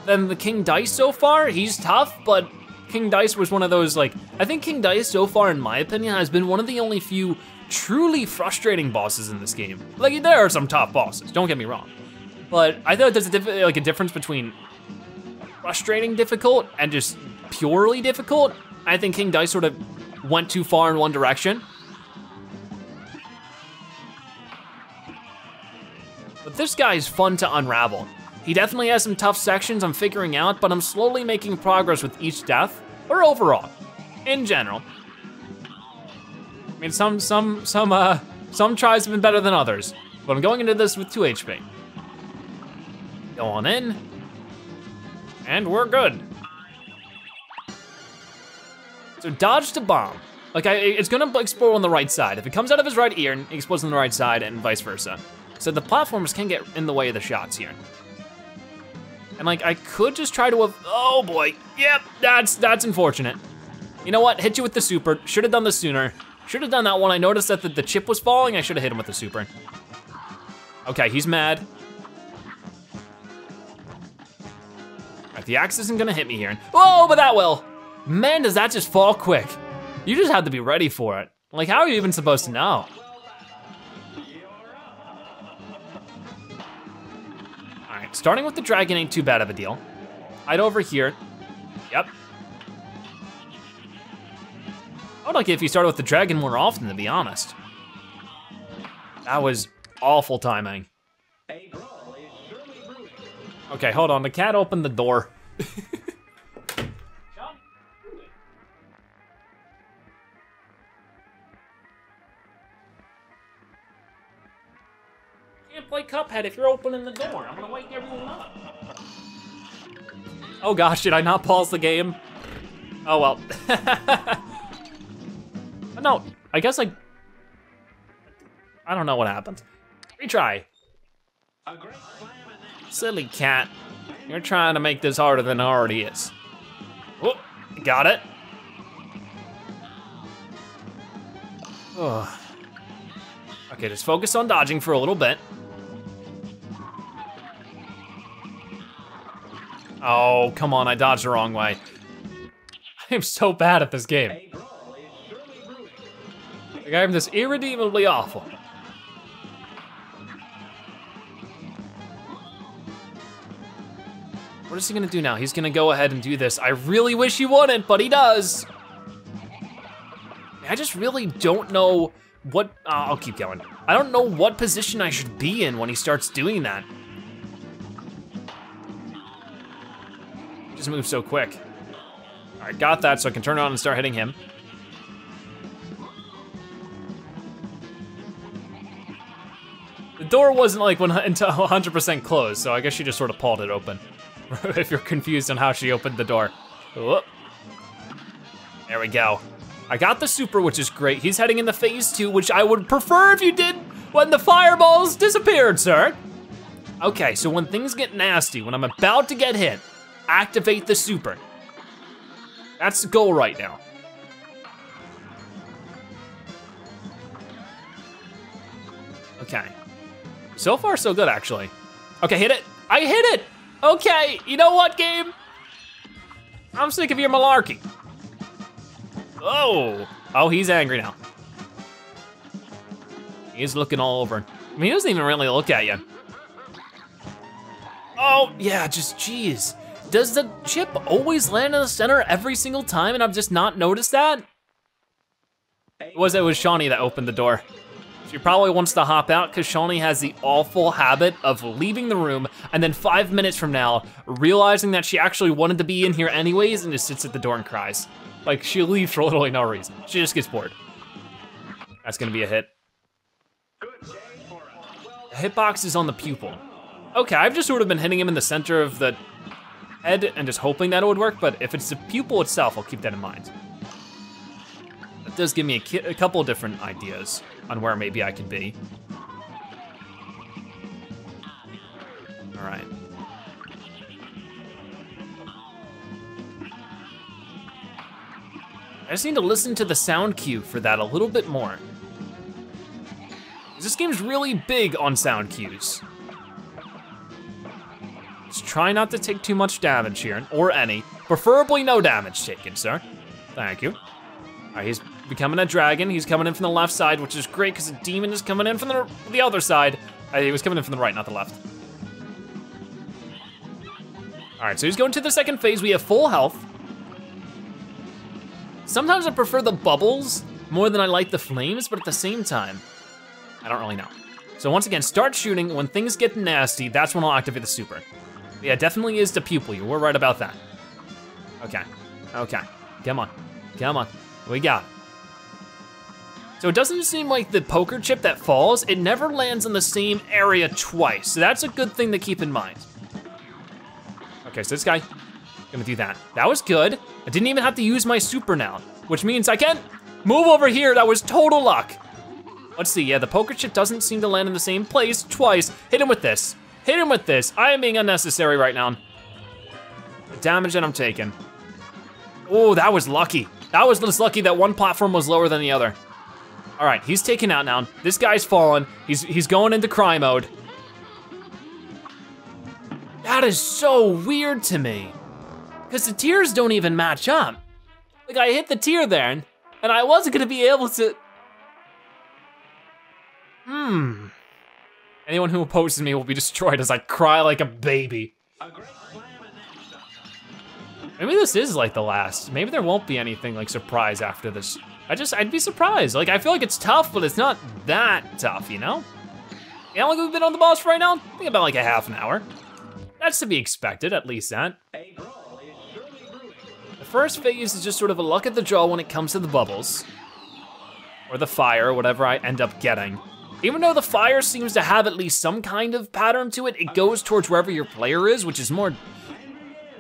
than the King Dice so far. He's tough, but King Dice was one of those, like, I think King Dice so far, in my opinion, has been one of the only few truly frustrating bosses in this game. Like, there are some top bosses, don't get me wrong. But I thought there's a, like, a difference between frustrating difficult and just purely difficult. I think King Dice sort of went too far in one direction. But this guy is fun to unravel. He definitely has some tough sections I'm figuring out, but I'm slowly making progress with each death, or overall, in general. I mean, some some some uh some tries have been better than others, but I'm going into this with two H P. Go on in, and we're good. So dodge to bomb. Like I, it's gonna explode on the right side. If it comes out of his right ear, it explodes on the right side, and vice versa. So the platformers can get in the way of the shots here. And like, I could just try to, oh boy, yep, that's that's unfortunate. You know what? Hit you with the super. Should have done this sooner. Should have done that one. I noticed that the, the chip was falling. I should have hit him with the super. Okay, he's mad. All right, the axe isn't gonna hit me here. Whoa, but that will. Man, does that just fall quick. You just have to be ready for it. Like, how are you even supposed to know? All right, starting with the dragon ain't too bad of a deal. Hide over here, yep. I would like it if you started with the dragon more often, to be honest. That was awful timing. Okay, hold on, the cat opened the door. You can't play Cuphead if you're opening the door. I'm gonna wake everyone up. Oh gosh, did I not pause the game? Oh well. No, I guess I, I I don't know what happened. Retry. Silly cat. You're trying to make this harder than it already is. Oh, got it. Oh. Okay, just focus on dodging for a little bit. Oh, come on, I dodged the wrong way. I am so bad at this game. Like, I am just irredeemably awful. What is he gonna do now? He's gonna go ahead and do this. I really wish he wouldn't, but he does. I just really don't know what, uh, I'll keep going. I don't know what position I should be in when he starts doing that. Just move so quick. All right, got that, so I can turn around and start hitting him. The door wasn't like one hundred percent closed, so I guess she just sort of pulled it open. If you're confused on how she opened the door. Whoop. There we go. I got the super, which is great. He's heading into phase two, which I would prefer if you did when the fireballs disappeared, sir. Okay, so when things get nasty, when I'm about to get hit, activate the super. That's the goal right now. Okay. So far, so good, actually. Okay, hit it. I hit it. Okay, you know what, game? I'm sick of your malarkey. Oh, oh, he's angry now. He's looking all over. I mean, he doesn't even really look at you. Oh, yeah, just, geez. Does the chip always land in the center every single time and I've just not noticed that? It was, it was Shawnee that opened the door. She probably wants to hop out because Shawnee has the awful habit of leaving the room and then five minutes from now, realizing that she actually wanted to be in here anyways and just sits at the door and cries. Like, she leaves for literally no reason. She just gets bored. That's gonna be a hit. The hitbox is on the pupil. Okay, I've just sort of been hitting him in the center of the head and just hoping that it would work, but if it's the pupil itself, I'll keep that in mind. That does give me a, ki a couple different ideas on where maybe I could be. All right. I just need to listen to the sound cue for that a little bit more. This game's really big on sound cues. Just try not to take too much damage here, or any. Preferably no damage taken, sir. Thank you. All right, he's becoming a dragon. He's coming in from the left side, which is great because a demon is coming in from the, the other side. Uh, he was coming in from the right, not the left. All right, so he's going to the second phase. We have full health. Sometimes I prefer the bubbles more than I like the flames, but at the same time, I don't really know. So once again, start shooting. When things get nasty, that's when I'll activate the super. But yeah, definitely is to pupil you. We're right about that. Okay, okay, come on, come on. We got it. So it doesn't seem like the poker chip that falls, it never lands in the same area twice. So that's a good thing to keep in mind. Okay, so this guy, gonna do that. That was good. I didn't even have to use my super now, which means I can move over here. That was total luck. Let's see, yeah, the poker chip doesn't seem to land in the same place twice. Hit him with this, hit him with this. I am being unnecessary right now. The damage that I'm taking. Oh, that was lucky. That was just lucky that one platform was lower than the other. All right, he's taken out now. This guy's fallen. He's, he's going into cry mode. That is so weird to me. Because the tiers don't even match up. Like, I hit the tier there, and I wasn't gonna be able to. Hmm. Anyone who opposes me will be destroyed as I cry like a baby. Maybe this is like the last. Maybe there won't be anything like surprise after this. I just, I'd be surprised. Like, I feel like it's tough, but it's not that tough, you know? You know, like, we've been on the boss for right now? I think about like a half an hour. That's to be expected, at least that. First phase is just sort of a luck at the draw when it comes to the bubbles. Or the fire, whatever I end up getting. Even though the fire seems to have at least some kind of pattern to it, it goes towards wherever your player is, which is more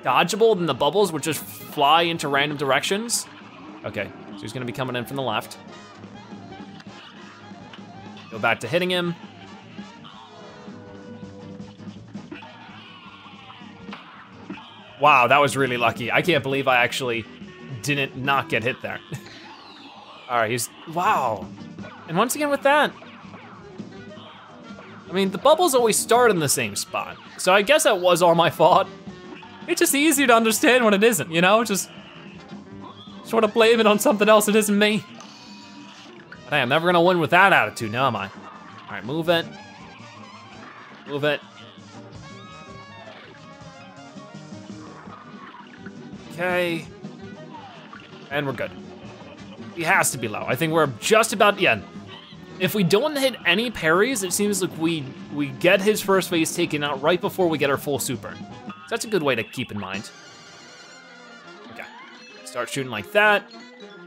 dodgeable than the bubbles, which just fly into random directions. Okay, so he's gonna be coming in from the left. Go back to hitting him. Wow, that was really lucky. I can't believe I actually didn't not get hit there. All right, he's, wow. And once again with that, I mean, the bubbles always start in the same spot. So I guess that was all my fault. It's just easier to understand when it isn't, you know? Just sort of blame it on something else that isn't me. But hey, I'm never gonna win with that attitude, now am I? All right, move it, move it. Okay, and we're good. He has to be low. I think we're just about the end. If we don't hit any parries, it seems like we we get his first phase taken out right before we get our full super. So that's a good way to keep in mind. Okay, start shooting like that.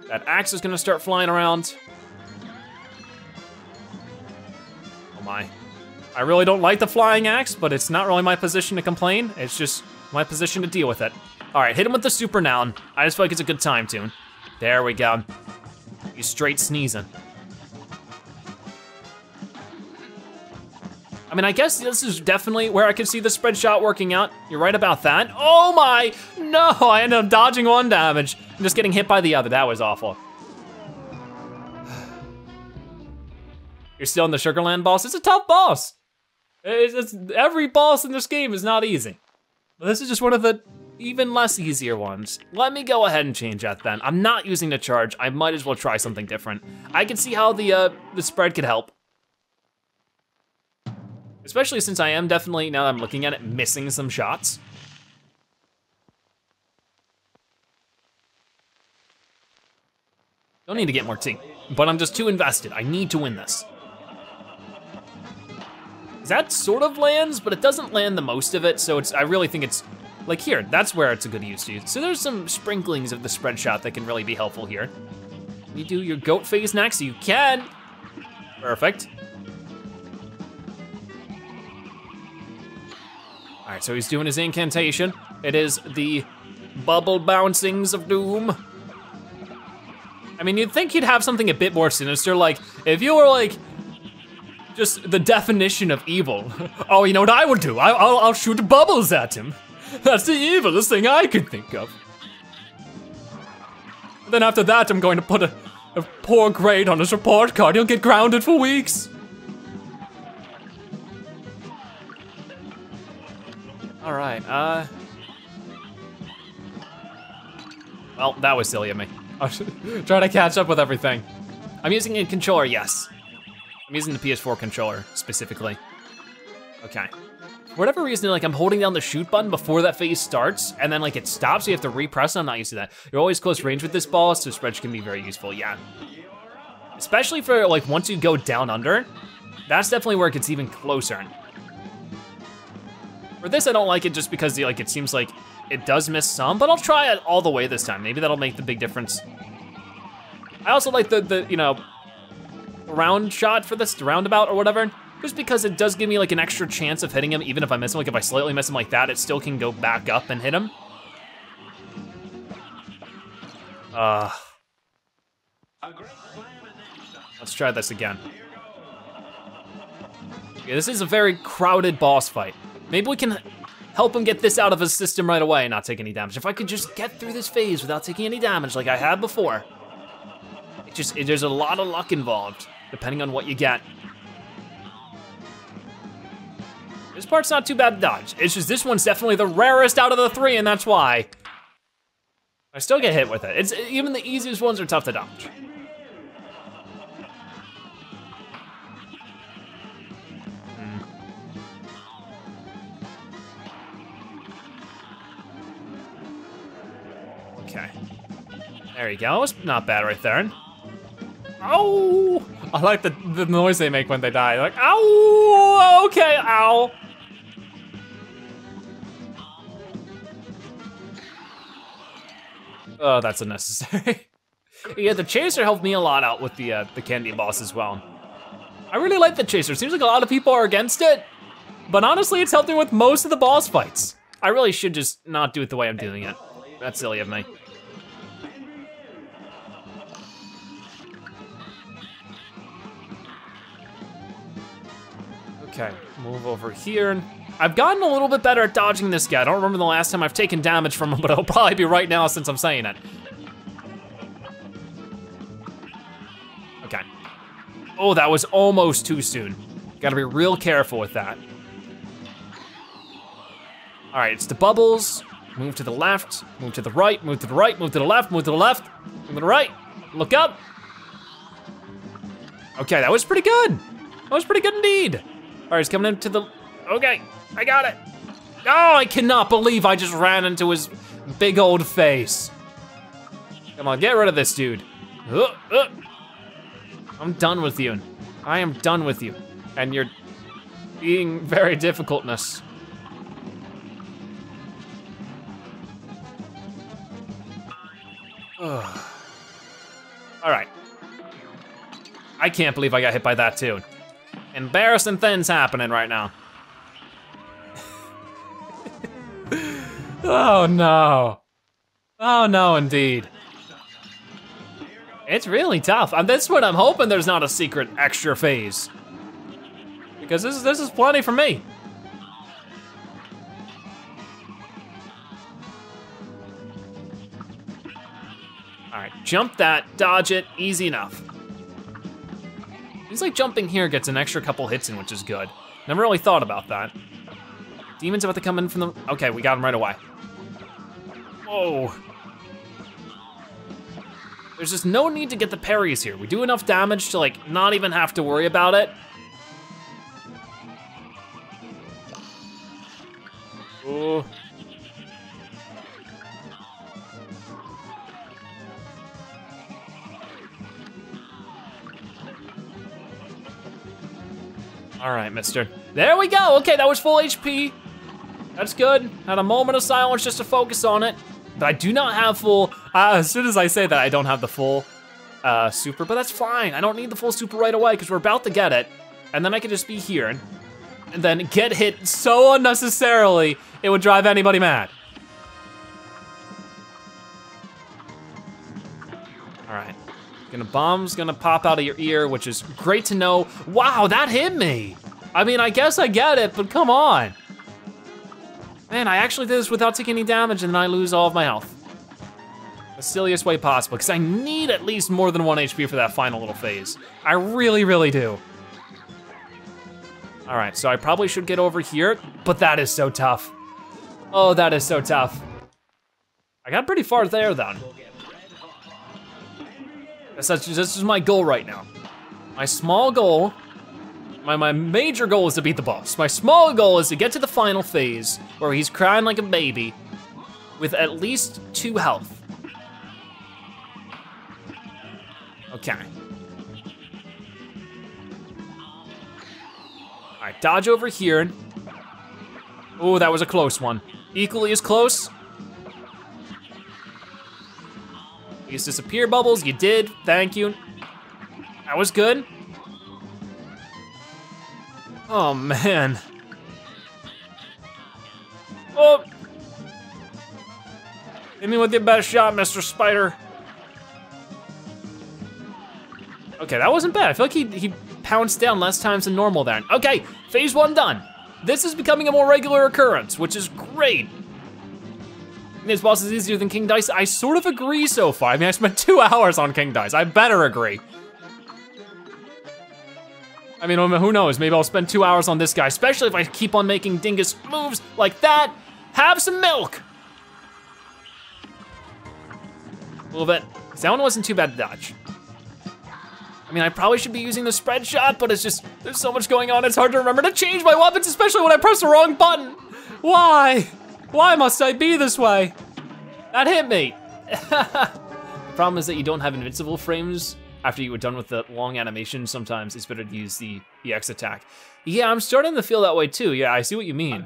That axe is gonna start flying around. Oh my. I really don't like the flying axe, but it's not really my position to complain. It's just my position to deal with it. All right, hit him with the super noun. I just feel like it's a good time tune. There we go. He's straight sneezing. I mean, I guess this is definitely where I could see the spread shot working out. You're right about that. Oh my, no, I ended up dodging one damage. I'm just getting hit by the other, that was awful. You're still in the Sugarland boss? It's a tough boss. It's, it's, every boss in this game is not easy. But this is just one of the even less easier ones. Let me go ahead and change that then. I'm not using the charge. I might as well try something different. I can see how the uh, the spread could help. Especially since I am definitely, now that I'm looking at it, missing some shots. Don't need to get more tea, but I'm just too invested. I need to win this. That sort of lands, but it doesn't land the most of it, so it's, I really think it's, like here, that's where it's a good use to use. So there's some sprinklings of the spread shot that can really be helpful here. You do your goat phase next, you can. Perfect. All right, so he's doing his incantation. It is the bubble bouncings of doom. I mean, you'd think he'd have something a bit more sinister, like if you were like, just the definition of evil. Oh, you know what I would do? I, I'll, I'll shoot bubbles at him. That's the evilest thing I could think of. Then after that, I'm going to put a, a poor grade on his report card. He'll get grounded for weeks. All right, uh. Well, that was silly of me. I'm trying to catch up with everything. I'm using a controller, yes. I'm using the P S four controller specifically. Okay. For whatever reason, like I'm holding down the shoot button before that phase starts, and then like it stops, so you have to repress, and I'm not used to that. You're always close range with this ball, so spread can be very useful, yeah. Especially for like once you go down under, that's definitely where it gets even closer. For this, I don't like it just because the, like it seems like it does miss some, but I'll try it all the way this time. Maybe that'll make the big difference. I also like the, the you know, round shot for this, roundabout or whatever, just because it does give me like an extra chance of hitting him, even if I miss him. Like if I slightly miss him like that, it still can go back up and hit him. Uh, let's try this again. Okay, this is a very crowded boss fight. Maybe we can help him get this out of his system right away and not take any damage. If I could just get through this phase without taking any damage like I had before. It just, it, there's a lot of luck involved, depending on what you get. This part's not too bad to dodge. It's just this one's definitely the rarest out of the three, and that's why I still get hit with it. It's even the easiest ones are tough to dodge. Mm. Okay, there you go. It's not bad right there. Ow! I like the, the noise they make when they die. They're like, ow! Okay, ow! Oh, that's unnecessary. Yeah, the chaser helped me a lot out with the uh, the candy boss as well. I really like the chaser. It seems like a lot of people are against it, but honestly, it's helped me with most of the boss fights. I really should just not do it the way I'm doing it. That's silly of me. Okay, move over here. I've gotten a little bit better at dodging this guy. I don't remember the last time I've taken damage from him, but it'll probably be right now since I'm saying it. Okay. Oh, that was almost too soon. Gotta be real careful with that. All right, it's the bubbles. Move to the left, move to the right, move to the right, move to the left, move to the left, move to the right, look up. Okay, that was pretty good. That was pretty good indeed. All right, he's coming into the, okay, I got it. Oh, I cannot believe I just ran into his big old face. Come on, get rid of this dude. Uh, uh. I'm done with you. I am done with you. And you're being very difficultness. Ugh. All right. I can't believe I got hit by that too. Embarrassing things happening right now. Oh no. Oh no, indeed. It's really tough. On this one, I'm hoping there's not a secret extra phase. Because this is, this is plenty for me. All right, jump that, dodge it, easy enough. Seems like jumping here gets an extra couple hits in, which is good. Never really thought about that. Demon's about to come in from the, okay, we got him right away. Whoa. There's just no need to get the parries here. We do enough damage to like not even have to worry about it. Ooh. All right, mister. There we go, okay, that was full H P. That's good, had a moment of silence just to focus on it. But I do not have full, uh, as soon as I say that, I don't have the full uh, super, but that's fine. I don't need the full super right away because we're about to get it, and then I could just be here and, and then get hit so unnecessarily, it would drive anybody mad. All right. Gonna bombs gonna pop out of your ear, which is great to know. Wow, that hit me. I mean, I guess I get it, but come on. Man, I actually did this without taking any damage and then I lose all of my health. The silliest way possible, because I need at least more than one H P for that final little phase. I really, really do. All right, so I probably should get over here, but that is so tough. Oh, that is so tough. I got pretty far there, though. That's, that's, this is my goal right now. My small goal, my, my major goal is to beat the boss. My small goal is to get to the final phase where he's crying like a baby with at least two health. Okay. All right, dodge over here. Oh, that was a close one. Equally as close. These disappear bubbles, you did, thank you. That was good. Oh man. Oh. Hit me with your best shot, Mister Spider. Okay, that wasn't bad. I feel like he, he pounced down less times than normal then. Okay, phase one done. This is becoming a more regular occurrence, which is great. This boss is easier than King Dice. I sort of agree so far. I mean, I spent two hours on King Dice. I better agree. I mean, who knows? Maybe I'll spend two hours on this guy, especially if I keep on making dingus moves like that. Have some milk. A little bit. That one wasn't too bad to dodge. I mean, I probably should be using the spread shot, but it's just, there's so much going on, it's hard to remember to change my weapons, especially when I press the wrong button. Why? Why must I be this way? That hit me. The problem is that you don't have invincible frames after you were done with the long animation. Sometimes it's better to use the E X attack. Yeah, I'm starting to feel that way too. Yeah, I see what you mean.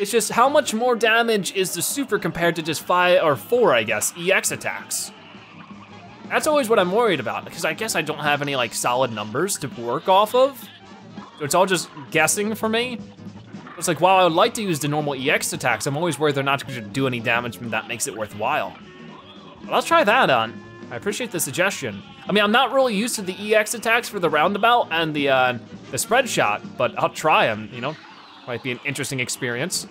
It's just how much more damage is the super compared to just five or four, I guess, E X attacks. That's always what I'm worried about because I guess I don't have any like solid numbers to work off of. So it's all just guessing for me. It's like, while I would like to use the normal E X attacks, I'm always worried they're not gonna do any damage and that makes it worthwhile. Well, let's try that on. I appreciate the suggestion. I mean, I'm not really used to the E X attacks for the roundabout and the uh, the spread shot, but I'll try them, you know? Might be an interesting experience.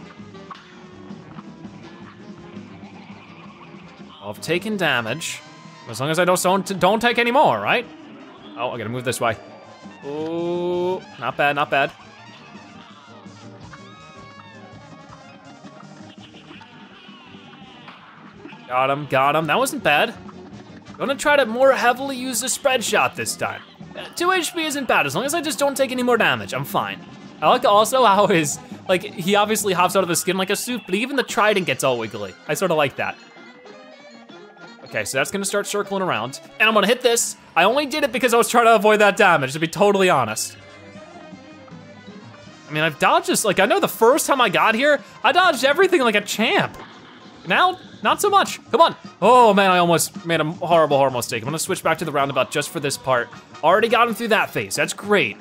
I've taken damage. As long as I don't, don't take any more, right? Oh, I gotta move this way. Oh, not bad, not bad. Got him, got him, that wasn't bad. Gonna try to more heavily use the spread shot this time. Uh, two H P isn't bad, as long as I just don't take any more damage, I'm fine. I like also how his, like, he obviously hops out of his skin like a suit, but even the trident gets all wiggly. I sort of like that. Okay, so that's gonna start circling around, and I'm gonna hit this. I only did it because I was trying to avoid that damage, to be totally honest. I mean, I've dodged this, like, I know the first time I got here, I dodged everything like a champ. Now, not so much, come on. Oh man, I almost made a horrible, horrible mistake. I'm gonna switch back to the roundabout just for this part. Already got him through that phase, that's great.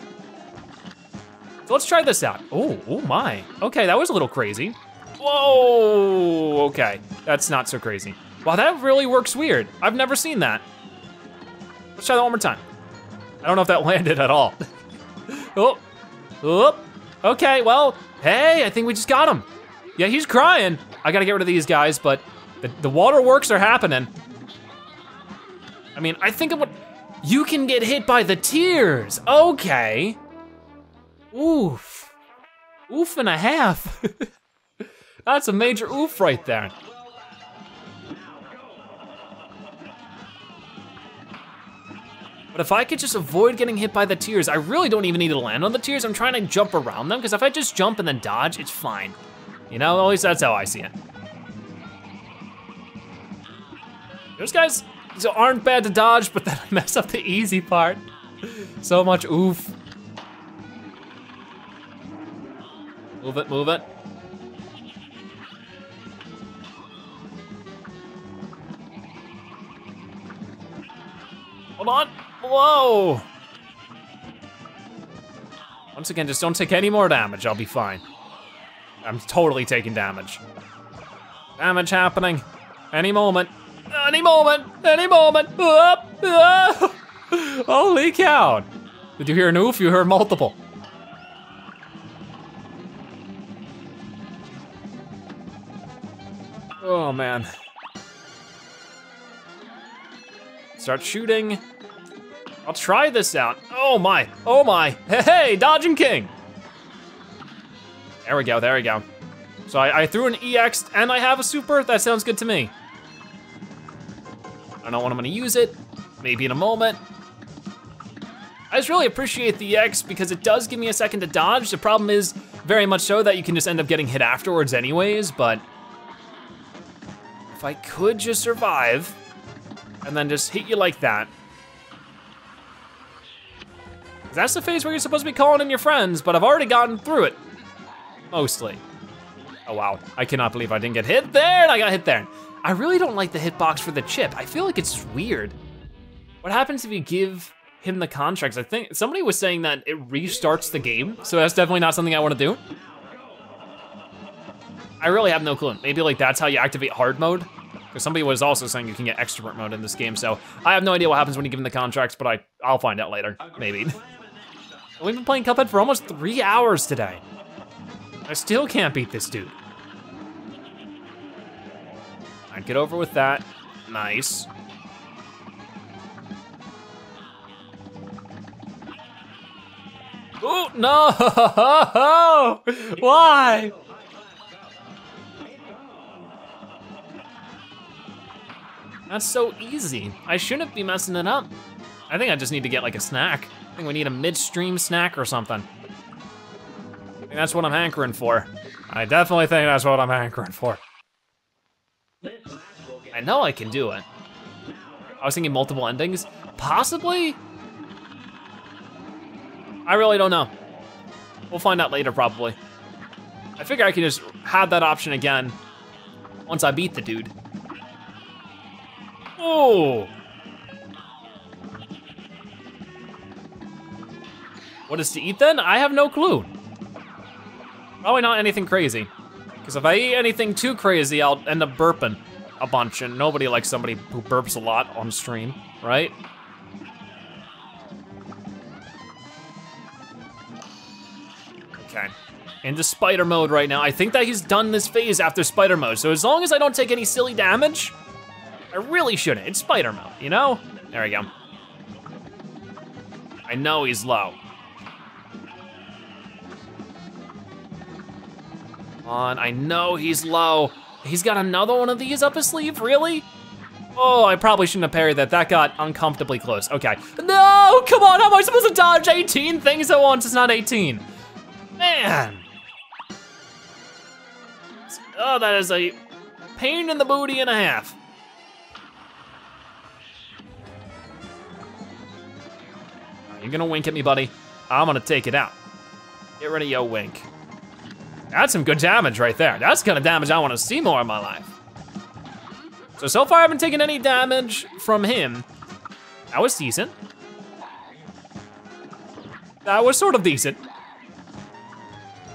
So let's try this out. Oh, oh my. Okay, that was a little crazy. Whoa, okay, that's not so crazy. Wow, that really works weird. I've never seen that. Let's try that one more time. I don't know if that landed at all. Oh, oh, okay, well, hey, I think we just got him. Yeah, he's crying. I gotta get rid of these guys, but the, the waterworks are happening. I mean, I think it would, you can get hit by the tears, okay. Oof, oof and a half. That's a major oof right there. But if I could just avoid getting hit by the tears, I really don't even need to land on the tears. I'm trying to jump around them, because if I just jump and then dodge, it's fine. You know, at least that's how I see it. Those guys aren't bad to dodge, but then I mess up the easy part. So much oof. Move it, move it. Hold on. Whoa! Once again, just don't take any more damage, I'll be fine. I'm totally taking damage. Damage happening, any moment, any moment, any moment. Oh, oh. Holy cow. Did you hear an oof? You heard multiple. Oh man. Start shooting. I'll try this out. Oh my, oh my. Hey, hey, dodging king. There we go, there we go. So I, I threw an E X and I have a super, that sounds good to me. I don't know when I'm gonna use it, maybe in a moment. I just really appreciate the E X because it does give me a second to dodge. The problem is very much so that you can just end up getting hit afterwards anyways, but if I could just survive and then just hit you like that. That's the phase where you're supposed to be calling in your friends, but I've already gotten through it. Mostly. Oh wow, I cannot believe I didn't get hit there, and I got hit there. I really don't like the hitbox for the chip. I feel like it's weird. What happens if you give him the contracts? I think somebody was saying that it restarts the game, so that's definitely not something I wanna do. I really have no clue. Maybe like that's how you activate hard mode, because somebody was also saying you can get extrovert mode in this game, so I have no idea what happens when you give him the contracts, but I, I'll find out later, maybe. We've been playing Cuphead for almost three hours today. I still can't beat this dude. Alright, get over with that. Nice. Oh, no! Why? That's so easy. I shouldn't be messing it up. I think I just need to get like a snack. I think we need a midstream snack or something. And that's what I'm hankering for. I definitely think that's what I'm hankering for. I know I can do it. I was thinking multiple endings, possibly? I really don't know. We'll find out later, probably. I figure I can just have that option again once I beat the dude. Oh! What is to eat then? I have no clue. Probably not anything crazy, because if I eat anything too crazy, I'll end up burping. a bunch, and nobody likes somebody who burps a lot on stream, right? Okay. Into spider mode right now. I think that he's done this phase after spider mode, so as long as I don't take any silly damage, I really shouldn't. It's spider mode, you know? There we go. I know he's low. Come on, I know he's low. He's got another one of these up his sleeve, really? Oh, I probably shouldn't have parried that. That got uncomfortably close. Okay. No, come on, how am I supposed to dodge eighteen things at once? It's not eighteen. Man. Oh, that is a pain in the booty and a half. You're gonna wink at me, buddy. I'm gonna take it out. Get rid of your wink. That's some good damage right there. That's kind of damage I want to see more in my life. So, so far I haven't taken any damage from him. That was decent. That was sort of decent.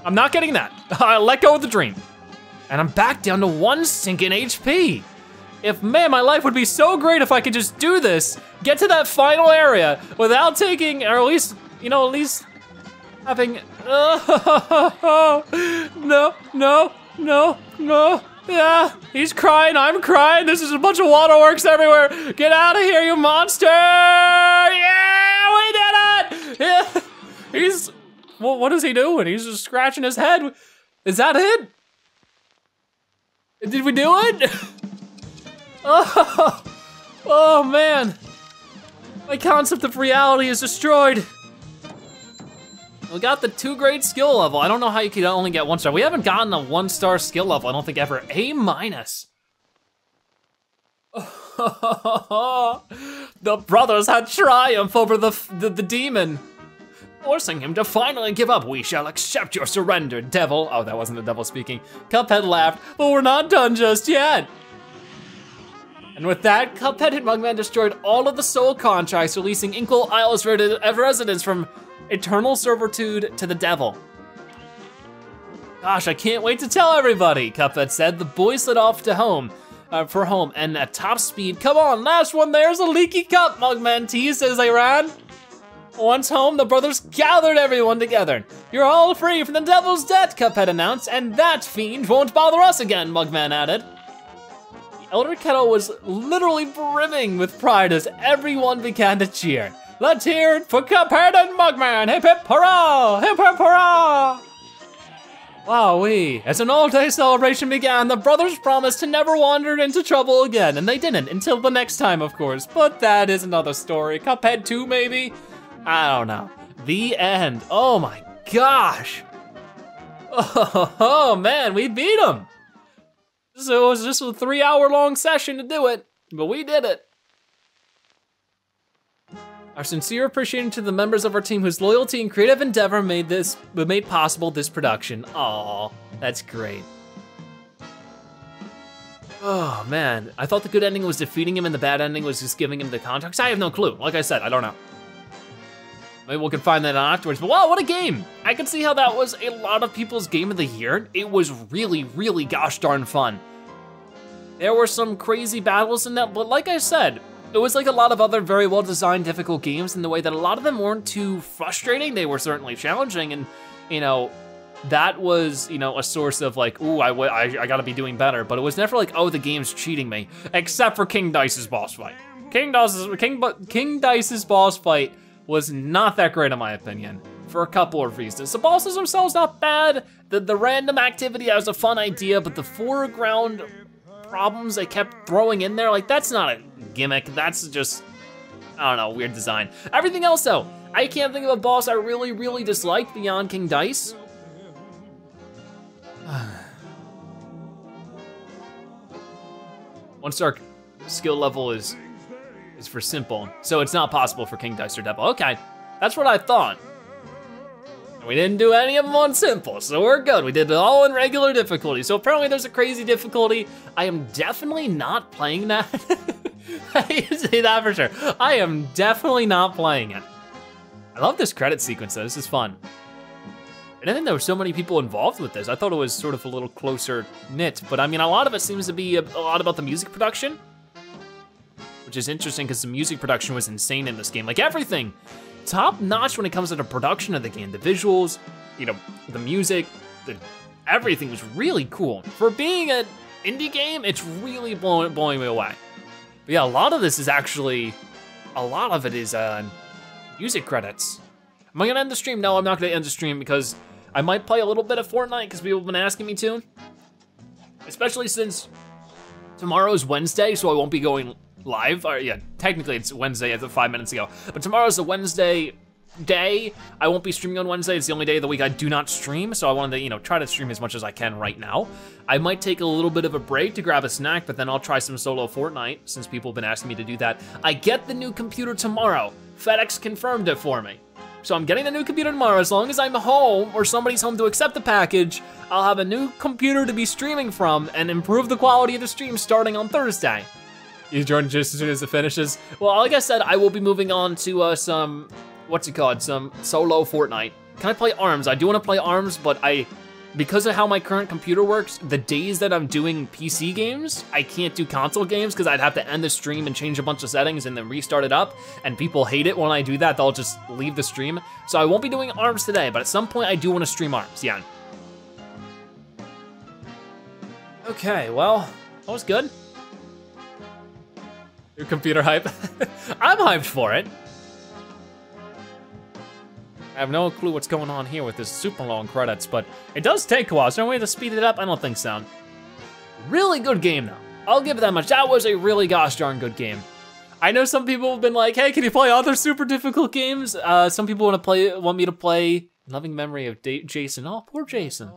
I'm not getting that. I let go of the dream. And I'm back down to one sinking H P. If, man, my life would be so great if I could just do this, get to that final area without taking, or at least, you know, at least having, oh, no, no, no, no, yeah, he's crying, I'm crying, this is a bunch of waterworks everywhere, get out of here, you monster, yeah, we did it, yeah, he's, well, what is he doing, he's just scratching his head, is that it? Did we do it? Oh, oh man, my concept of reality is destroyed. We got the two grade skill level. I don't know how you could only get one star. We haven't gotten a one star skill level, I don't think ever. A minus. The brothers had triumph over the, the, the demon, forcing him to finally give up. We shall accept your surrender, devil. Oh, that wasn't the devil speaking. Cuphead laughed, but we're not done just yet. And with that, Cuphead and Mugman destroyed all of the soul contracts, releasing Inkwell Isles residents from eternal servitude to the devil. Gosh, I can't wait to tell everybody, Cuphead said. The boy slid off to home, uh, for home, and at top speed. Come on, last one, there's a leaky cup, Mugman teased as they ran. Once home, the brothers gathered everyone together. You're all free from the devil's debt, Cuphead announced, and that fiend won't bother us again, Mugman added. Elder Kettle was literally brimming with pride as everyone began to cheer. Let's hear it for Cuphead and Mugman! Hip hip hurrah! Hip hip hurrah! Wowee. As an all-day celebration began, the brothers promised to never wander into trouble again, and they didn't, until the next time, of course. But that is another story. Cuphead two, maybe? I don't know. The end. Oh my gosh! Oh man, we beat him! So it was just a three hour long session to do it, but we did it. Our sincere appreciation to the members of our team whose loyalty and creative endeavor made this, made possible this production. Aw, that's great. Oh man, I thought the good ending was defeating him and the bad ending was just giving him the contracts. I have no clue, like I said, I don't know. Maybe we can find that out afterwards, but wow, what a game! I can see how that was a lot of people's game of the year. It was really, really gosh darn fun. There were some crazy battles in that, but like I said, it was like a lot of other very well-designed, difficult games in the way that a lot of them weren't too frustrating. They were certainly challenging, and you know, that was, you know, a source of like, ooh, I, I, I gotta be doing better, but it was never like, oh, the game's cheating me, except for King Dice's boss fight. King Dice's, King, King Dice's boss fight was not that great in my opinion, for a couple of reasons. The bosses themselves not bad, the, the random activity that was a fun idea, but the foreground problems they kept throwing in there, like that's not a gimmick, that's just, I don't know, weird design. Everything else though, I can't think of a boss I really, really disliked beyond King Dice. One star skill level is is for simple, so it's not possible for King Dice or Devil. Okay, that's what I thought. And we didn't do any of them on simple, so we're good. We did it all in regular difficulty, so apparently there's a crazy difficulty. I am definitely not playing that. I can say that for sure. I am definitely not playing it. I love this credit sequence though, this is fun. And I think there were so many people involved with this. I thought it was sort of a little closer knit, but I mean, a lot of it seems to be a, a lot about the music production, which is interesting because the music production was insane in this game. Like everything, top notch when it comes to the production of the game, the visuals, you know, the music, the, everything was really cool. For being an indie game, it's really blowing, blowing me away. But yeah, a lot of this is actually, a lot of it is uh, music credits. Am I gonna end the stream? No, I'm not gonna end the stream because I might play a little bit of Fortnite because people have been asking me to. Especially since tomorrow's Wednesday, so I won't be going live. Or yeah, technically it's Wednesday as of five minutes ago. But tomorrow's the Wednesday day. I won't be streaming on Wednesday. It's the only day of the week I do not stream. So I wanted to, you know, try to stream as much as I can right now. I might take a little bit of a break to grab a snack, but then I'll try some solo Fortnite since people have been asking me to do that. I get the new computer tomorrow. FedEx confirmed it for me. So I'm getting a new computer tomorrow. As long as I'm home or somebody's home to accept the package, I'll have a new computer to be streaming from and improve the quality of the stream starting on Thursday. You join just as soon as it finishes. Well, like I said, I will be moving on to uh, some, what's it called, some solo Fortnite. Can I play ARMS? I do wanna play ARMS, but I, because of how my current computer works, the days that I'm doing P C games, I can't do console games because I'd have to end the stream and change a bunch of settings and then restart it up, and people hate it when I do that. They'll just leave the stream. So I won't be doing ARMS today, but at some point I do want to stream ARMS, yeah. Okay, well, that was good. Your computer hype. I'm hyped for it. I have no clue what's going on here with this super long credits, but it does take a while. Is there a way to speed it up? I don't think so. Really good game though. I'll give it that much. That was a really gosh darn good game. I know some people have been like, hey, can you play other super difficult games? Uh, some people want to play, want me to play Loving Memory of da Jason. Oh, poor Jason.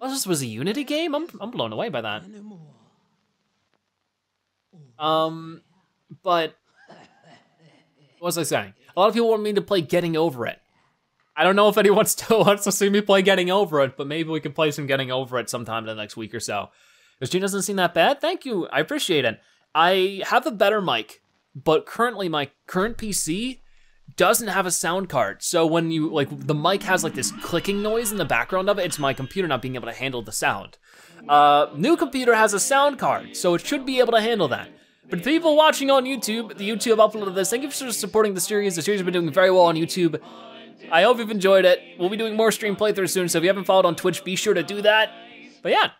Oh, this was a Unity game? I'm, I'm blown away by that. Um, but what was I saying? A lot of people want me to play Getting Over It. I don't know if anyone still wants to see me play Getting Over It, but maybe we can play some Getting Over It sometime in the next week or so. This stream doesn't seem that bad. Thank you, I appreciate it. I have a better mic, but currently my current P C doesn't have a sound card. So when you, like, the mic has like this clicking noise in the background of it, it's my computer not being able to handle the sound. Uh, new computer has a sound card, so it should be able to handle that. But people watching on YouTube, the YouTube upload of this, thank you for supporting the series. The series has been doing very well on YouTube. I hope you've enjoyed it. We'll be doing more stream playthroughs soon, so if you haven't followed on Twitch, be sure to do that. But yeah.